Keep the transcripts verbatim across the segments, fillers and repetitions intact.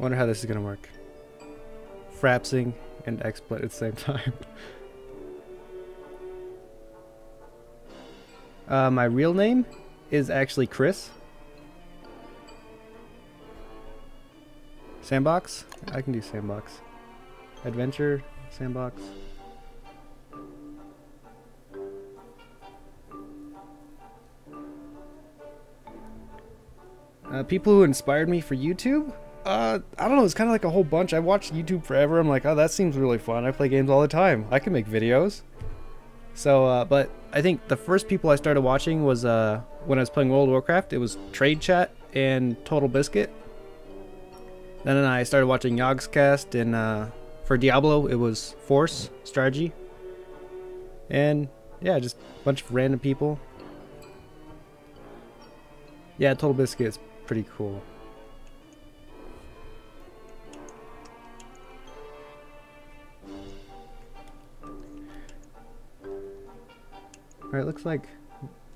I wonder how this is gonna work. Frapsing and Xsplit at the same time. uh, my real name is actually Chris. Sandbox? I can do sandbox. Adventure, sandbox. Uh, people who inspired me for YouTube? Uh, I don't know, it's kind of like a whole bunch. I watched YouTube forever. I'm like, oh, that seems really fun. I play games all the time. I can make videos. So, uh, but I think the first people I started watching was uh, when I was playing World of Warcraft. It was Trade Chat and Total Biscuit. Then I started watching Yogscast, and uh, for Diablo, it was Force Strategy. And yeah, just a bunch of random people. Yeah, Total Biscuit is pretty cool. Alright, looks like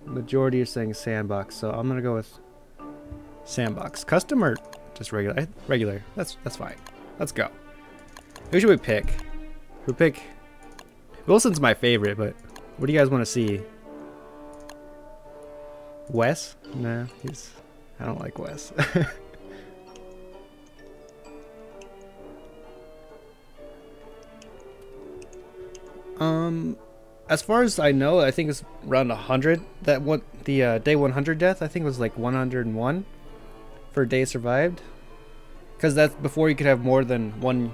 majority are saying sandbox, so I'm gonna go with sandbox. Custom or just regular? Regular. That's that's fine. Let's go. Who should we pick? We pick Wilson's my favorite, but what do you guys want to see? Wes? No, he's. I don't like Wes. um, as far as I know, I think it's around a hundred. That one, the uh, day one hundred death, I think was like one hundred and one for day survived, because that's before you could have more than one,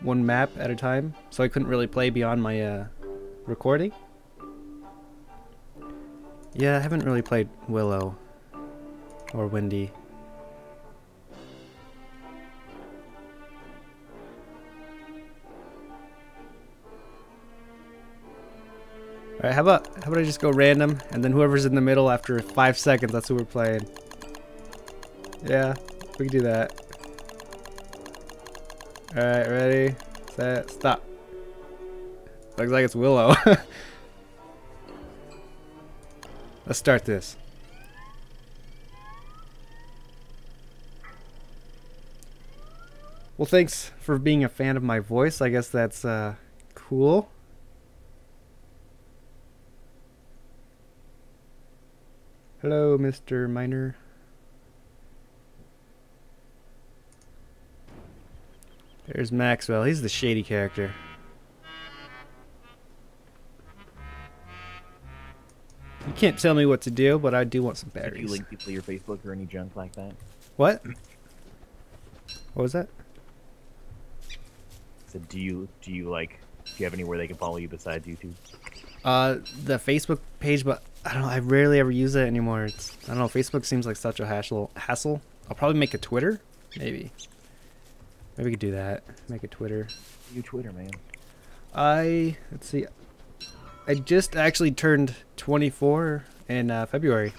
one map at a time. So I couldn't really play beyond my uh, recording. Yeah, I haven't really played Willow or Wendy. Alright, how about how about I just go random, and then whoever's in the middle after five seconds, that's who we're playing. Yeah, we can do that. Alright, ready, set, stop. Looks like it's Willow. Let's start this. Well, thanks for being a fan of my voice. I guess that's uh, cool. Hello, Mister Miner. There's Maxwell. He's the shady character. You can't tell me what to do, but I do want some batteries. Did you link people to your Facebook or any junk like that? What? What was that? So do you do you like do you have anywhere they can follow you besides YouTube? Uh, the Facebook page, but I don't know. I rarely ever use that anymore. It's I don't know. Facebook seems like such a hassle. Hassle. I'll probably make a Twitter. Maybe. Maybe we could do that. Make a Twitter. You Twitter man. I let's see. I just actually turned twenty-four in uh, February.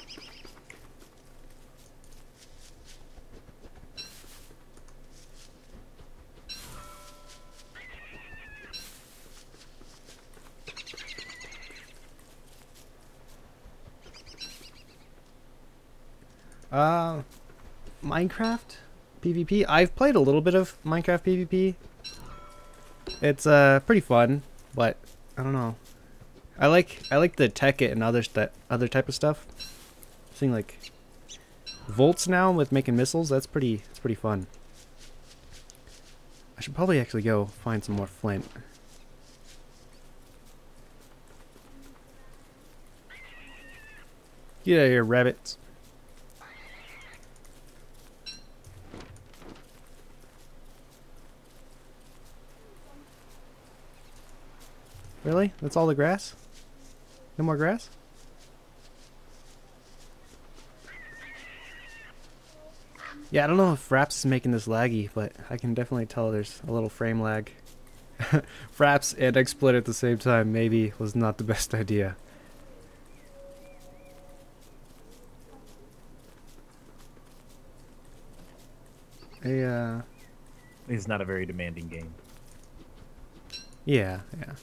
Uh, Minecraft PvP. I've played a little bit of Minecraft PvP. It's uh pretty fun, but I don't know. I like I like the tech it and other that other type of stuff. Seeing like volts now with making missiles. That's pretty. It's pretty fun. I should probably actually go find some more flint. Get out of here, rabbits. Really? That's all the grass? No more grass? Yeah, I don't know if Fraps is making this laggy, but I can definitely tell there's a little frame lag. Fraps and XSplit at the same time maybe was not the best idea. A, uh... It's not a very demanding game. Yeah, yeah.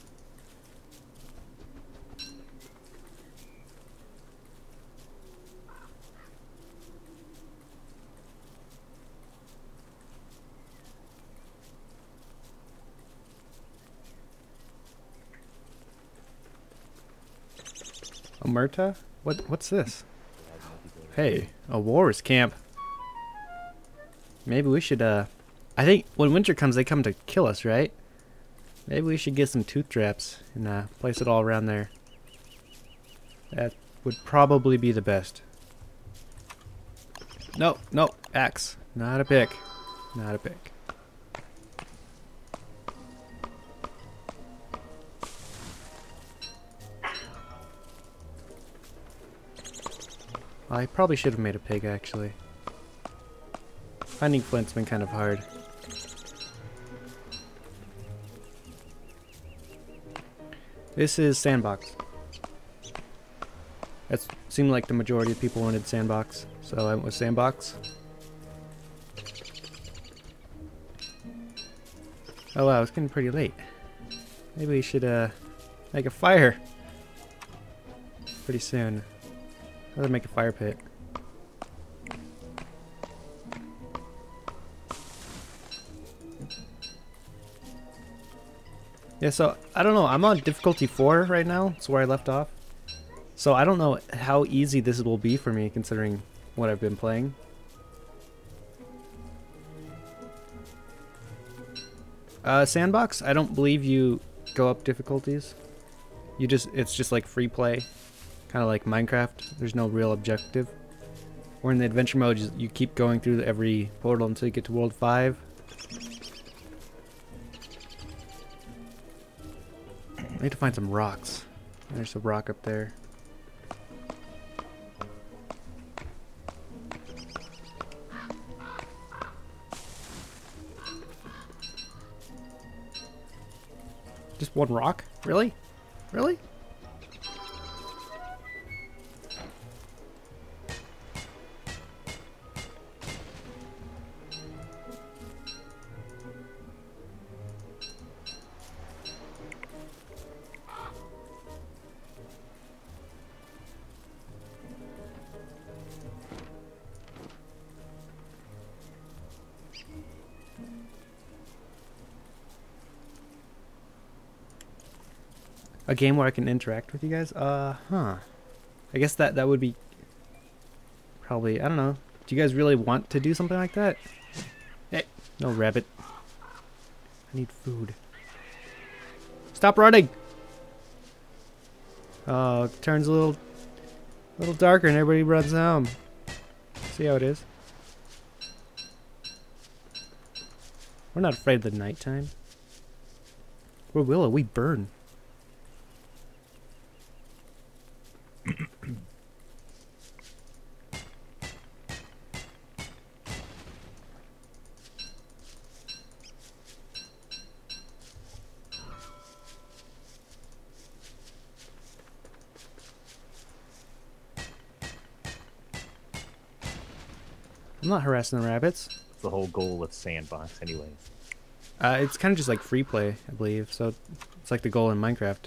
Omerta? What? What's this? Hey, a war's camp. Maybe we should, uh... I think when winter comes, they come to kill us, right? Maybe we should get some tooth traps and uh, place it all around there. That would probably be the best. No, no, axe. Not a pick. Not a pick. I probably should have made a pig, actually. Finding flint's been kind of hard. This is sandbox. That seemed like the majority of people wanted sandbox, so I went with sandbox. Oh wow, it's getting pretty late. Maybe we should uh, make a fire pretty soon. I'd rather make a fire pit. Yeah, so I don't know. I'm on difficulty four right now. That's where I left off. So I don't know how easy this will be for me considering what I've been playing. Uh, sandbox, I don't believe you go up difficulties. You just it's just like free play. Kind of like Minecraft, there's no real objective. Or in the adventure mode, you keep going through every portal until you get to world five. I need to find some rocks. There's a rock up there. Just one rock? Really? Really? A game where I can interact with you guys? Uh, huh. I guess that, that would be probably, I don't know. Do you guys really want to do something like that? Hey, no rabbit. I need food. Stop running! Oh, it turns a little, a little darker and everybody runs home. See how it is? We're not afraid of the nighttime. We're willow, we burn. I'm not harassing the rabbits. That's the whole goal of sandbox, anyways. Uh, it's kind of just like free play, I believe. So it's like the goal in Minecraft.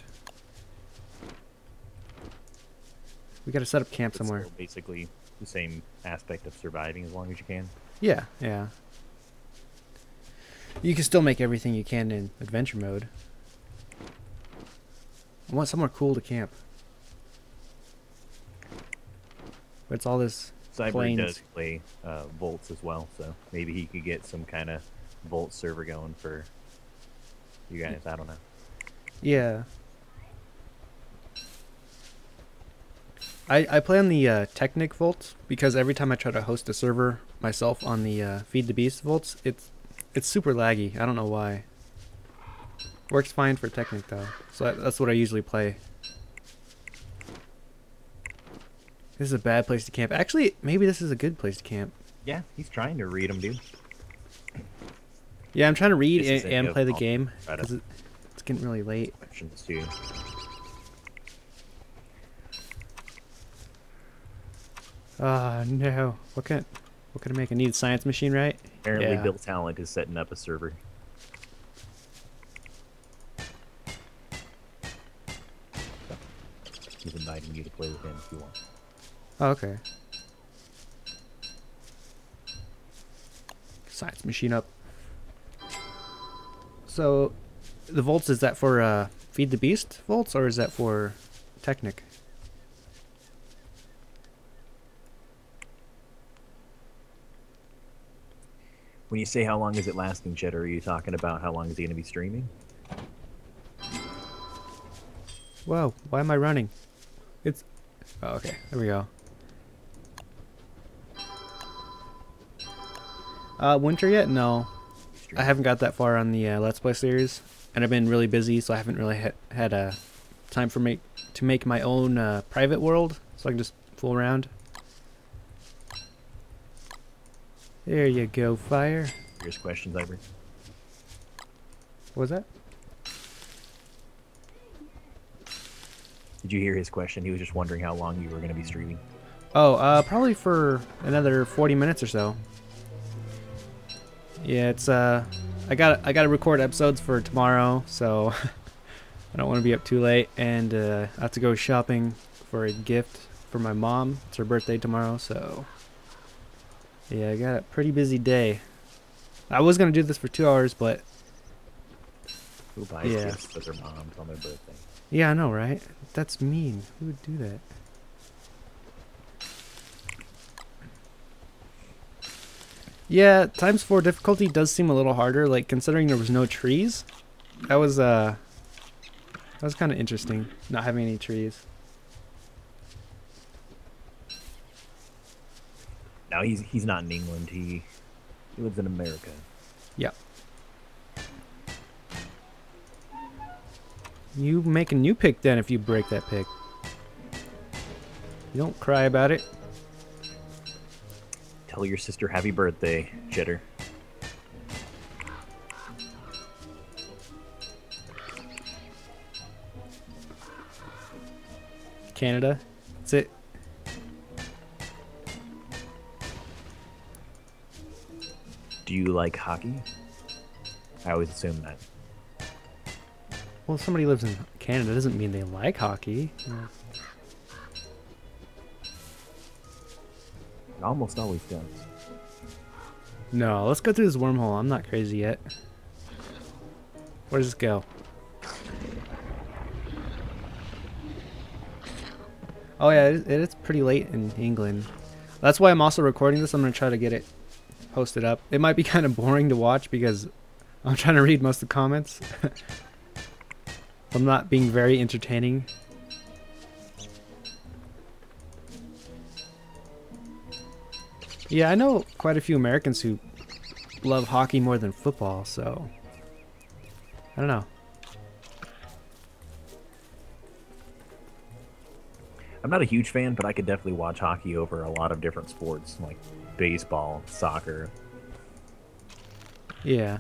We gotta set up camp somewhere. It's basically the same aspect of surviving as long as you can. Yeah, yeah. You can still make everything you can in adventure mode. I want somewhere cool to camp. But it's all this. Cyber does play uh, Volts as well, so maybe he could get some kind of Volt server going for you guys. I don't know. Yeah. I, I play on the uh, Technic Volts because every time I try to host a server myself on the uh, Feed the Beast Volts, it's it's super laggy. I don't know why. Works fine for Technic though, so that, that's what I usually play. This is a bad place to camp. Actually, maybe this is a good place to camp. Yeah, he's trying to read them, dude. Yeah, I'm trying to read and, and play the game. It, it's getting really late. Options too. Ah, no. What can what can I make? I need a science machine, right? Apparently, yeah. Bill Talent is setting up a server. So, he's inviting you to play with him if you want. Oh, okay. Science machine up. So, the Volts, is that for uh, Feed the Beast Volts, or is that for Technic? When you say how long is it lasting, Cheddar, are you talking about how long is he going to be streaming? Whoa, why am I running? It's... Oh, okay, there we go. Uh, winter yet? No. I haven't got that far on the uh, Let's Play series, and I've been really busy, so I haven't really ha had uh, time for make to make my own uh, private world, so I can just fool around. There you go, fire. Here's questions, Ivory. What was that? Did you hear his question? He was just wondering how long you were going to be streaming. Oh, uh, probably for another forty minutes or so. Yeah, it's uh, I got I got to record episodes for tomorrow, so I don't want to be up too late, and uh, I have to go shopping for a gift for my mom. It's her birthday tomorrow, so. Yeah, I got a pretty busy day. I was gonna do this for two hours, but who buys yeah. gifts for their moms on their birthday? Yeah, I know, right? That's mean. Who would do that? Yeah, times four difficulty does seem a little harder. Like considering there was no trees, that was uh, that was kind of interesting. Not having any trees. No, he's he's not in England. He he lives in America. Yeah. You make a new pick then if you break that pick. You don't cry about it. Tell your sister happy birthday, Cheddar. Canada. That's it. Do you like hockey? I always assume that. Well, if somebody lives in Canada, it doesn't mean they like hockey. No. It almost always does. No, let's go through this wormhole. I'm not crazy yet. Where does this go? Oh yeah, it is pretty late in England. That's why I'm also recording this. I'm gonna try to get it posted up. It might be kind of boring to watch because I'm trying to read most of the comments. I'm not being very entertaining. Yeah, I know quite a few Americans who love hockey more than football, so I don't know. I'm not a huge fan, but I could definitely watch hockey over a lot of different sports, like baseball, soccer. Yeah.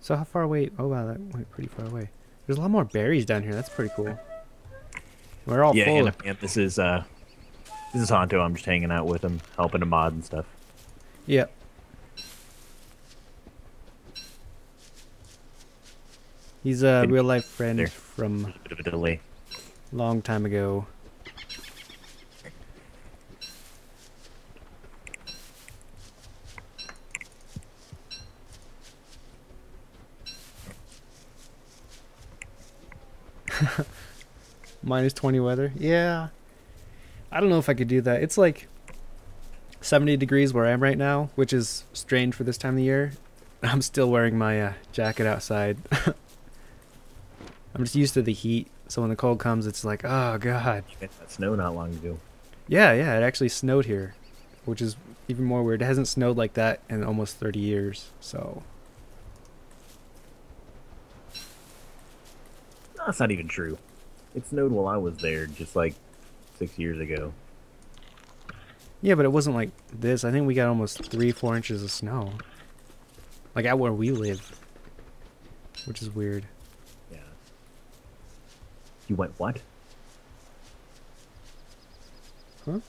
So how far away? Oh wow, that went pretty far away. There's a lot more berries down here. That's pretty cool. We're all yeah, full. Yeah, and this is uh, this is Honto. I'm just hanging out with him, helping to mod and stuff. Yep. He's a real life friend there. From a bit of a delay. Long time ago. minus twenty weather. Yeah. I don't know if I could do that. It's like seventy degrees where I am right now, which is strange for this time of the year. I'm still wearing my uh, jacket outside. I'm just used to the heat, so when the cold comes, it's like, oh god. It snowed not long ago. Yeah, yeah, it actually snowed here, which is even more weird. It hasn't snowed like that in almost thirty years, so. No, that's not even true. It snowed while I was there, just like six years ago. Yeah, but it wasn't like this. I think we got almost three, four inches of snow. Like out where we live, which is weird. You went what? Huh? What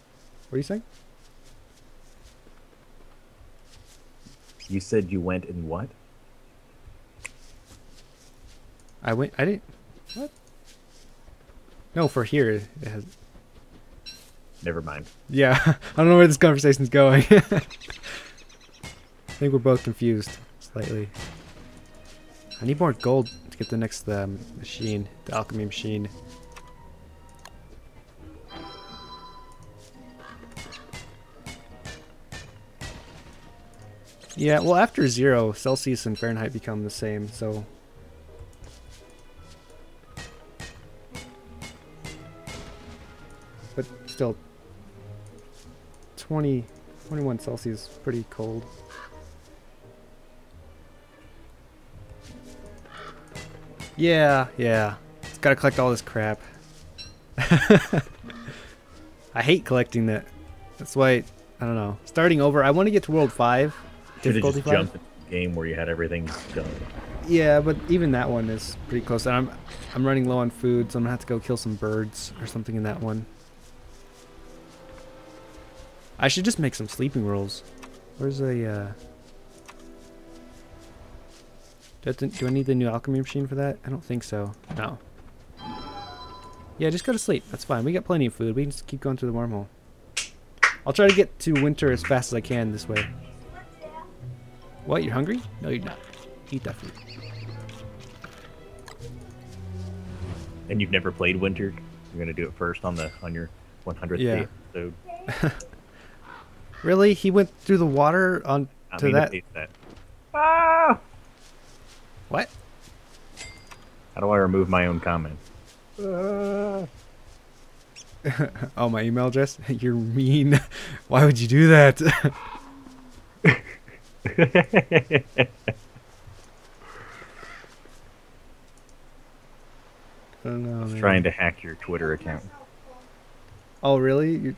are you saying? You said you went in what? I went. I didn't. What? No, for here. It has... Never mind. Yeah, I don't know where this conversation's going. I think we're both confused slightly. I need more gold. Get the next um, machine, the alchemy machine. Yeah, well, after zero, Celsius and Fahrenheit become the same, so... But still, twenty, twenty-one Celsius is pretty cold. Yeah, yeah. It's gotta collect all this crap. I hate collecting that. That's why, I don't know. Starting over, I want to get to World five. Should've just jumped in the game where you had everything done. Yeah, but even that one is pretty close. And I'm, I'm running low on food, so I'm gonna have to go kill some birds or something in that one. I should just make some sleeping rolls. Where's the, uh... Do I need the new alchemy machine for that? I don't think so. No. Yeah, just go to sleep. That's fine. We got plenty of food. We can just keep going through the wormhole. I'll try to get to winter as fast as I can this way. What? You're hungry? No, you're not. Eat that food. And you've never played winter? You're gonna do it first on the on your one hundredth yeah. episode. Really? He went through the water on I to that? that. Ah! What? How do I remove my own comment? Uh. Oh, my email address? You're mean. Why would you do that? I don't know. I was man. trying to hack your Twitter account. Oh, really? You're...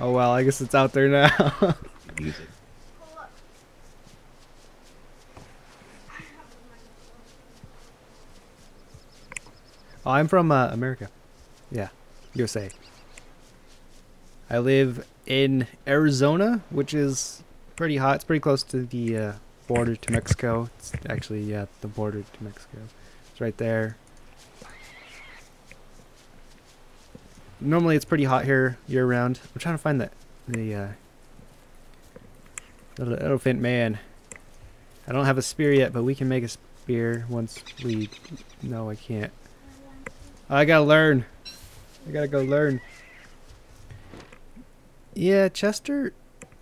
Oh well, I guess it's out there now. Use it. Oh, I'm from uh, America. Yeah, U S A. I live in Arizona, which is pretty hot. It's pretty close to the uh, border to Mexico. It's actually, yeah, the border to Mexico. It's right there. Normally it's pretty hot here year-round. I'm trying to find that the uh, little elephant man. I don't have a spear yet, but we can make a spear once we... No, I can't. I gotta learn. I gotta go learn. Yeah, Chester...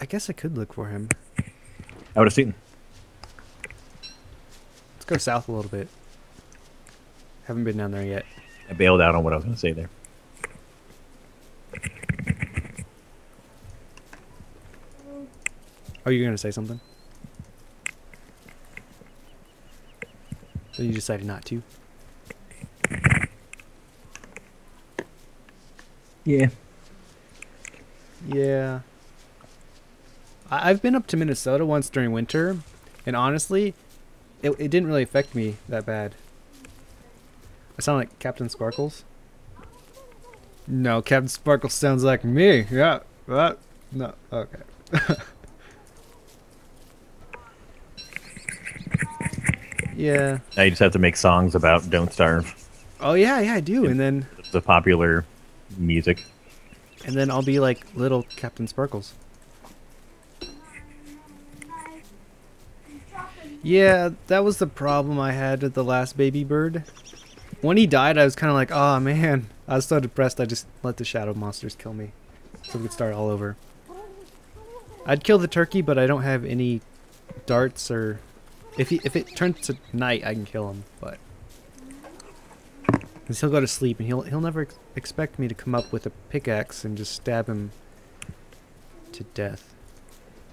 I guess I could look for him. I would have seen him. Let's go south a little bit. Haven't been down there yet. I bailed out on what I was going to say there. Oh, you're gonna say something? So you decided not to? Yeah. Yeah. I I've been up to Minnesota once during winter, and honestly, it, it didn't really affect me that bad. I sound like Captain Sparkles. No, Captain Sparkles sounds like me. Yeah. What? No. Okay. Yeah. Now you just have to make songs about Don't Starve. Oh yeah, yeah, I do. And, and then the popular music. And then I'll be like little Captain Sparkles. Yeah, that was the problem I had with the last baby bird. When he died, I was kind of like, oh man, I was so depressed. I just let the shadow monsters kill me, so we could start all over. I'd kill the turkey, but I don't have any darts or. If he, if it turns to night, I can kill him, but because he'll go to sleep and he'll he'll never ex expect me to come up with a pickaxe and just stab him to death,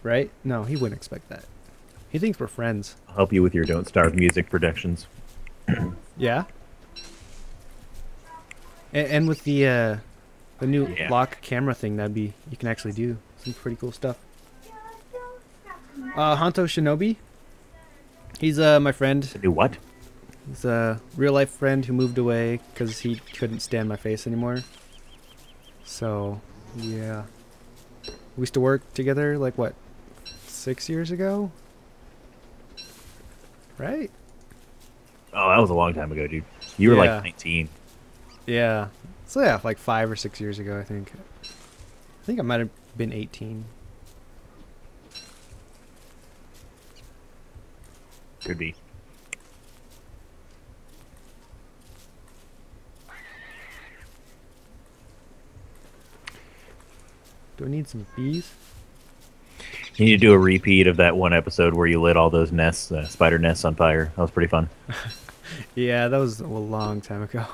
right? No, he wouldn't expect that. He thinks we're friends. I'll help you with your Don't Starve music productions. Yeah, and, and with the uh, the new yeah. lock camera thing, that'd be you can actually do some pretty cool stuff. Uh, Honto Shinobi. He's uh, my friend. Do what? He's a real-life friend who moved away because he couldn't stand my face anymore. So, yeah. We used to work together, like, what, six years ago? Right? Oh, that was a long time ago, dude. You were, yeah. like, nineteen. Yeah. So, yeah, like five or six years ago, I think. I think I might have been eighteen. Could be. Do I need some bees? You need to do a repeat of that one episode where you lit all those nests, uh, spider nests on fire. That was pretty fun. Yeah, that was a long time ago.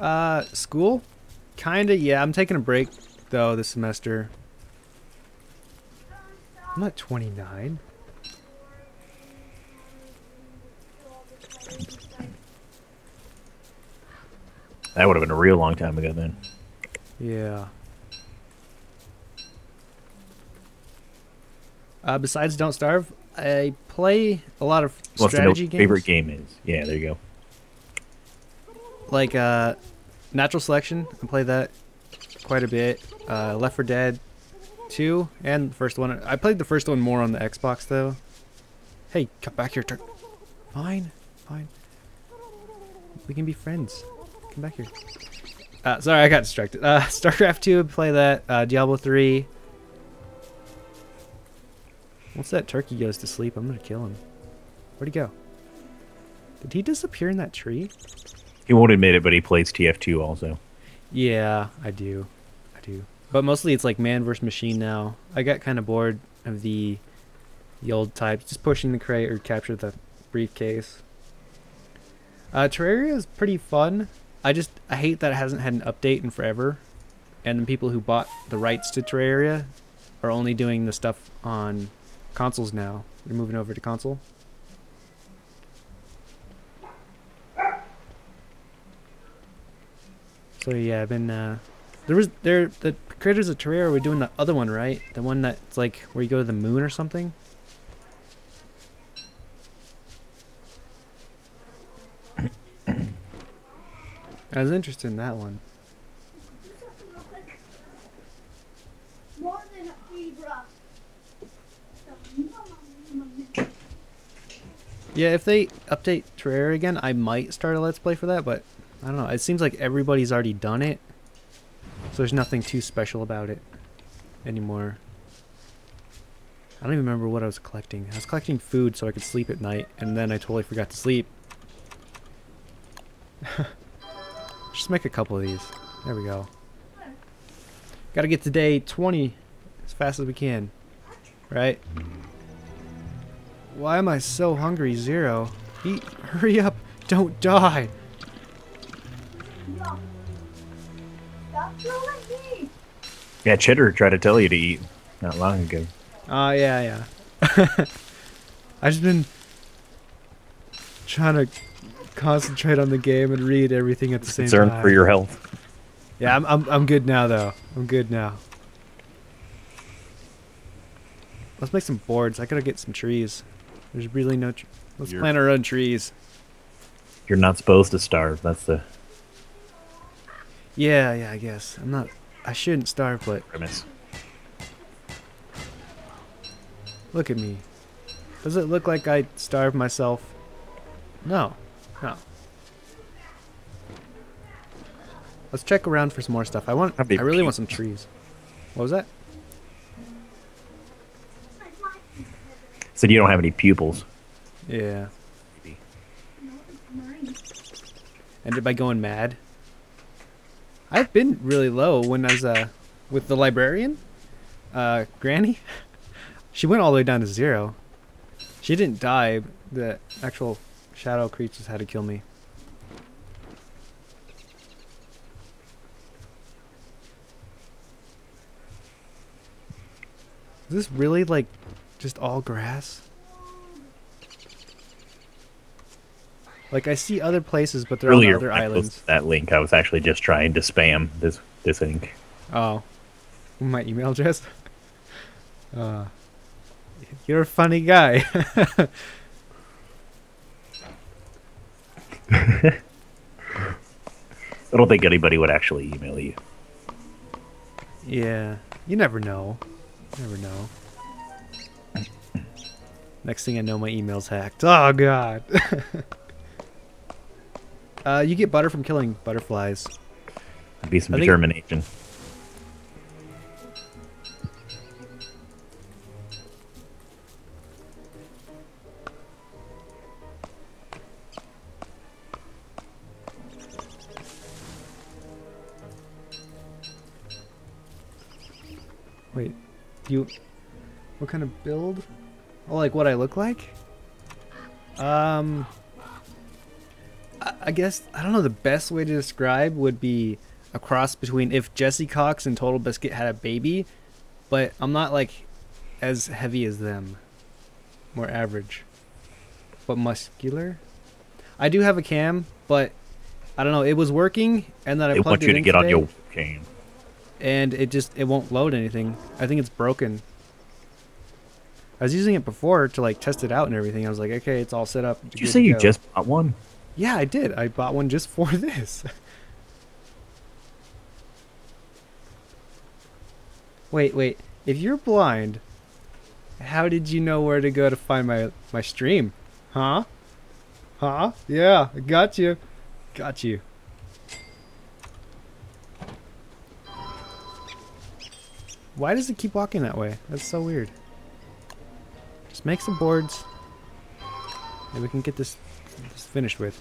uh, school? Kinda, yeah. I'm taking a break, though, this semester. I'm not twenty-nine. That would have been a real long time ago then. Yeah. Uh, besides Don't Starve, I play a lot of strategy games. What's your favorite game is? Yeah, there you go. Like uh, Natural Selection, I play that quite a bit. Uh, Left four Dead two and the first one. I played the first one more on the Xbox though. Hey, come back here, turn. Fine, fine. We can be friends. Come back here. Uh, sorry, I got distracted. Uh, Starcraft two, play that. Uh, Diablo three. Once that turkey goes to sleep, I'm going to kill him. Where'd he go? Did he disappear in that tree? He won't admit it, but he plays T F two also. Yeah, I do. I do. But mostly it's like man versus machine now. I got kind of bored of the, the old type. Just pushing the crate or capture the briefcase. Uh, Terraria is pretty fun. I just I hate that it hasn't had an update in forever, and the people who bought the rights to Terraria are only doing the stuff on consoles now. They're moving over to console. So yeah, I've been uh, there was there the creators of Terraria were doing the other one, right? The one that's like where you go to the moon or something. I was interested in that one. Yeah, if they update Terraria again, I might start a Let's Play for that, but I don't know. It seems like everybody's already done it, so there's nothing too special about it anymore. I don't even remember what I was collecting. I was collecting food so I could sleep at night, and then I totally forgot to sleep. Just make a couple of these. There we go. Gotta get to day twenty as fast as we can. Right? Why am I so hungry, Zero? Eat. Hurry up. Don't die. Yeah, Cheddar tried to tell you to eat not long ago. Oh, uh, yeah, yeah. I've just been trying to concentrate on the game and read everything at the same time. Concern for your health. Yeah, I'm, I'm I'm good now though. I'm good now. Let's make some boards. I gotta get some trees. There's really no. Tr Let's you're, plant our own trees. You're not supposed to starve. That's the. Yeah, yeah. I guess I'm not. I shouldn't starve, but. Premise. Look at me. Does it look like I starved myself? No. No. Let's check around for some more stuff. I want. I really want some trees. What was that? Said you don't have any pupils. Yeah. Maybe. Ended by going mad. I've been really low when I was uh, with the librarian, uh, Granny. She went all the way down to zero. She didn't die. The actual. Shadow creatures had to kill me. Is this really like just all grass? Like I see other places, but they're Earlier, on other I islands. That link I was actually just trying to spam this this link. Oh, my email address. Uh, you're a funny guy. I don't think anybody would actually email you. Yeah, you never know. You never know. Next thing I know, my email's hacked. Oh god. uh, you get butter from killing butterflies. That'd be some I determination. Think... You... What kind of build? Oh, like what I look like? Um... I, I guess, I don't know, the best way to describe would be a cross between if Jesse Cox and Total Biscuit had a baby, but I'm not like as heavy as them. More average. But muscular? I do have a cam, but I don't know, it was working, and then I plugged it in. They want you to get on your cam. And it just, it won't load anything. I think it's broken. I was using it before to like test it out and everything. I was like, okay, it's all set up. Did you say you just bought one? Yeah, I did. I bought one just for this. Wait, wait. If you're blind, how did you know where to go to find my, my stream? Huh? Huh? Yeah, I got you. Got you. Why does it keep walking that way? That's so weird. Just make some boards. And we can get this, this finished with.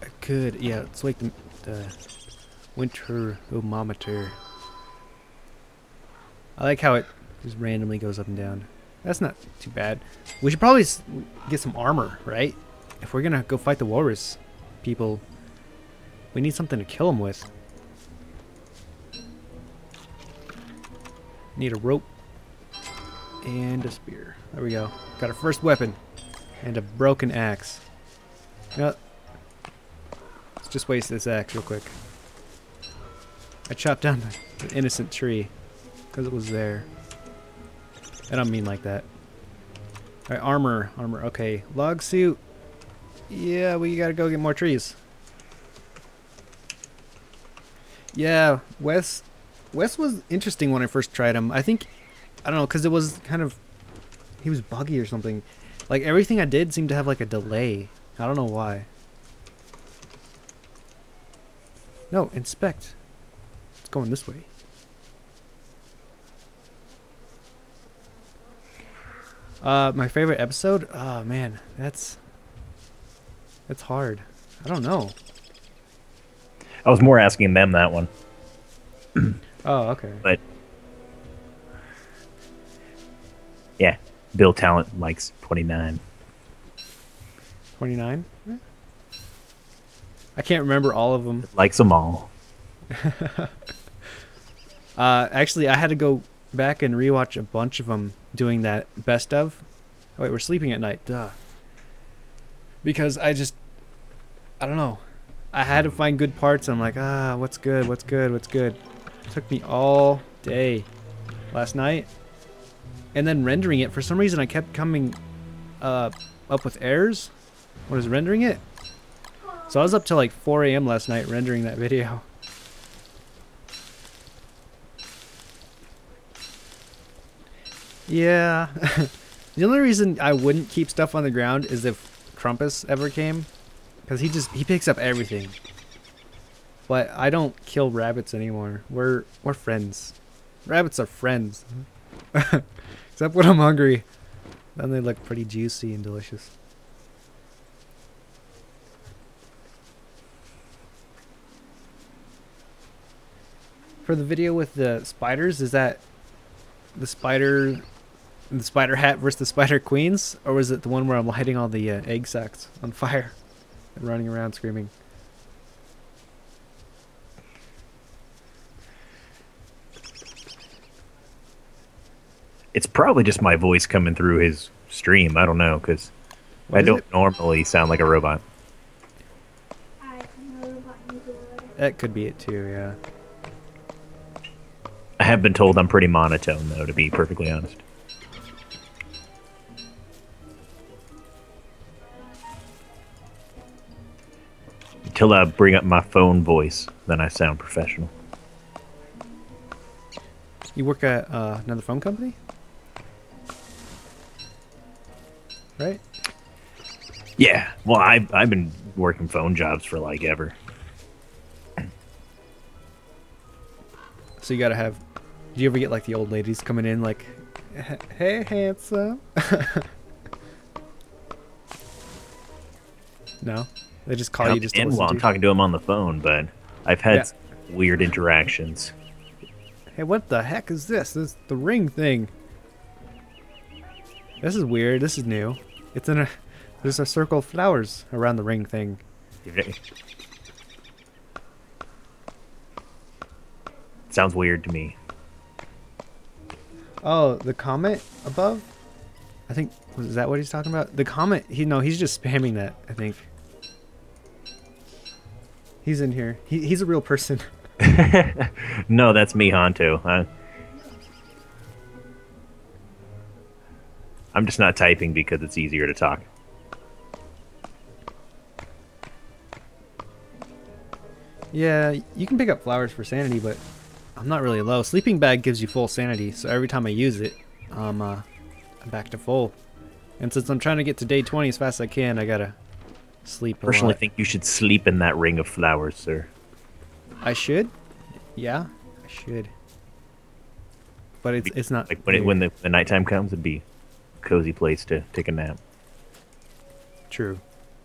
I could, yeah, it's like the, the winter thermometer. I like how it just randomly goes up and down. That's not too bad. We should probably get some armor, right? If we're gonna go fight the walrus people, we need something to kill them with. Need a rope and a spear. There we go. Got our first weapon and a broken axe. Now, let's just waste this axe real quick. I chopped down an innocent tree because it was there. I don't mean like that. Alright, armor. Armor. Okay. Log suit. Yeah, we gotta go get more trees. Yeah, Wes... Wes was interesting when I first tried him. I think... I don't know, because it was kind of... He was buggy or something. Like, everything I did seemed to have, like, a delay. I don't know why. No, inspect. It's going this way. Uh, my favorite episode? Oh man, that's that's hard. I don't know. I was more asking them that one. Oh, okay. But yeah, Bill Talent likes twenty-nine. twenty-nine? I can't remember all of them. Likes them all. uh, actually, I had to go back and rewatch a bunch of them doing that best of. Oh, wait, we're sleeping at night. Duh. Because I just, I don't know. I had to find good parts. I'm like, ah, what's good? What's good? What's good? It took me all day last night. And then rendering it. For some reason, I kept coming uh, up with errors when I was rendering it. So I was up till like four A M last night rendering that video. Yeah. The only reason I wouldn't keep stuff on the ground is if Krampus ever came, because he just he picks up everything. But I don't kill rabbits anymore. We're we're friends. Rabbits are friends. Except when I'm hungry. Then they look pretty juicy and delicious. For the video with the spiders, is that the spider the spider hat versus the spider queens, or was it the one where I'm lighting all the uh, egg sacks on fire and running around screaming? It's probably just my voice coming through his stream. I don't know, because I don't it? normally sound like a robot. That could be it too, yeah. I have been told I'm pretty monotone, though, to be perfectly honest. Until I bring up my phone voice, then I sound professional. You work at uh, another phone company? Right? Yeah. Well, I've, I've been working phone jobs for, like, ever. So you gotta have... Do you ever get like the old ladies coming in like Hey, handsome. No, they just call I'm you just in to while I'm to talking to him on the phone, but I've had yeah. weird interactions. Hey, what the heck is this? This is the ring thing. This is weird. This is new. It's in a there's a circle of flowers around the ring thing. Sounds weird to me. Oh, the comet above? I think, was that what he's talking about? The comet, he, no, he's just spamming that, I think. He's in here. He, he's a real person. No, that's me, Honto. I, I'm just not typing because it's easier to talk. Yeah, you can pick up flowers for sanity, but I'm not really low. Sleeping bag gives you full sanity, so every time I use it, um, uh, I'm back to full. And since I'm trying to get to day twenty as fast as I can, I gotta sleep a Personally, lot. I think you should sleep in that ring of flowers, sir. I should? Yeah, I should. But it's, it's not... Like when, it, when the, the nighttime comes, it'd be a cozy place to take a nap. True.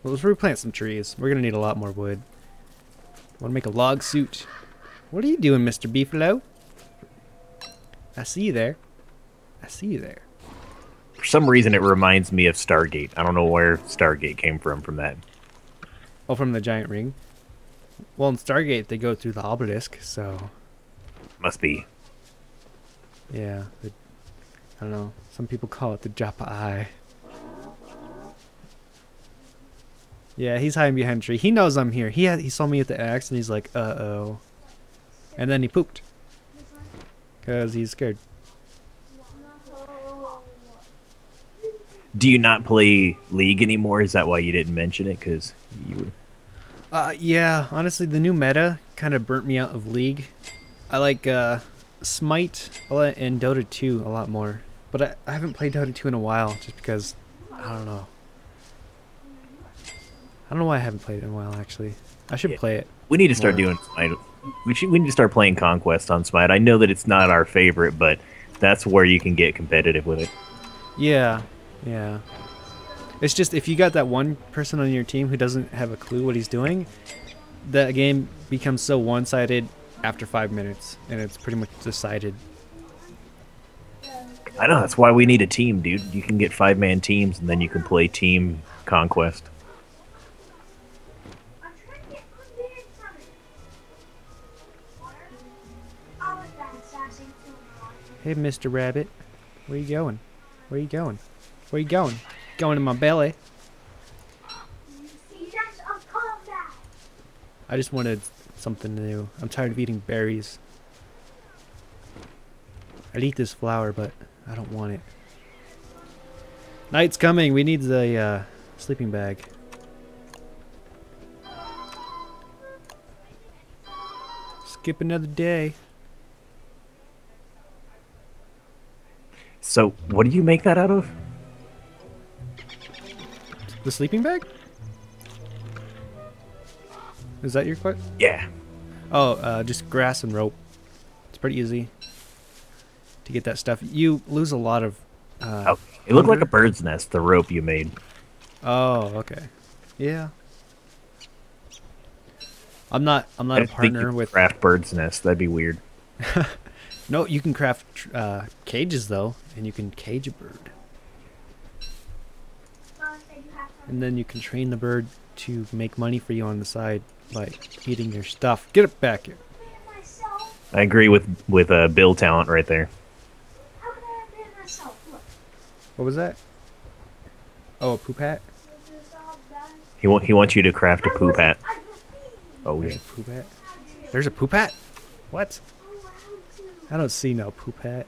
Well, let's replant some trees. We're gonna need a lot more wood. I wanna make a log suit. What are you doing, Mister Beefalo? I see you there. I see you there. For some reason, it reminds me of Stargate. I don't know where Stargate came from from that. Oh, from the giant ring? Well, in Stargate, they go through the obelisk, so... Must be. Yeah. It, I don't know. Some people call it the Japa Eye. Yeah, he's hiding behind a tree. He knows I'm here. He, had, he saw me at the axe, and he's like, uh-oh. And then he pooped. Because he's scared. Do you not play League anymore? Is that why you didn't mention it? Because you were... Uh, yeah, honestly, the new meta kind of burnt me out of League. I like uh, Smite and Dota two a lot more. But I, I haven't played Dota two in a while just because, I don't know. I don't know why I haven't played it in a while, actually. I should yeah. play it. We need to start more. doing Smite. We, should, we need to start playing Conquest on Smite. I know that it's not our favorite, but that's where you can get competitive with it. Yeah, yeah. It's just if you got that one person on your team who doesn't have a clue what he's doing, the game becomes so one-sided after five minutes, and it's pretty much decided. I know, that's why we need a team, dude. You can get five-man teams, and then you can play team Conquest. Hey, Mister Rabbit, where you going? Where you going? Where you going? Going to my belly. I just wanted something new. I'm tired of eating berries. I'd eat this flower, but I don't want it. Night's coming. We need the uh, sleeping bag. Skip another day. So, what do you make that out of? The sleeping bag? Is that your question? Yeah. Oh, uh, just grass and rope. It's pretty easy to get that stuff. You lose a lot of... Uh, oh, it looked like a bird's nest, the rope you made. Oh, okay. Yeah. I'm not I'm not I a partner think you with... craft bird's nest. That'd be weird. No, you can craft uh, cages, though, and you can cage a bird. And then you can train the bird to make money for you on the side by eating your stuff. Get it back here. I agree with, with uh, Bill Talent right there. How can I admit myself? Look. What was that? Oh, a poop hat? He, wa he wants you to craft a poop hat. Oh, yeah. There's a poop hat? There's a poop hat? What? I don't see no poop hat.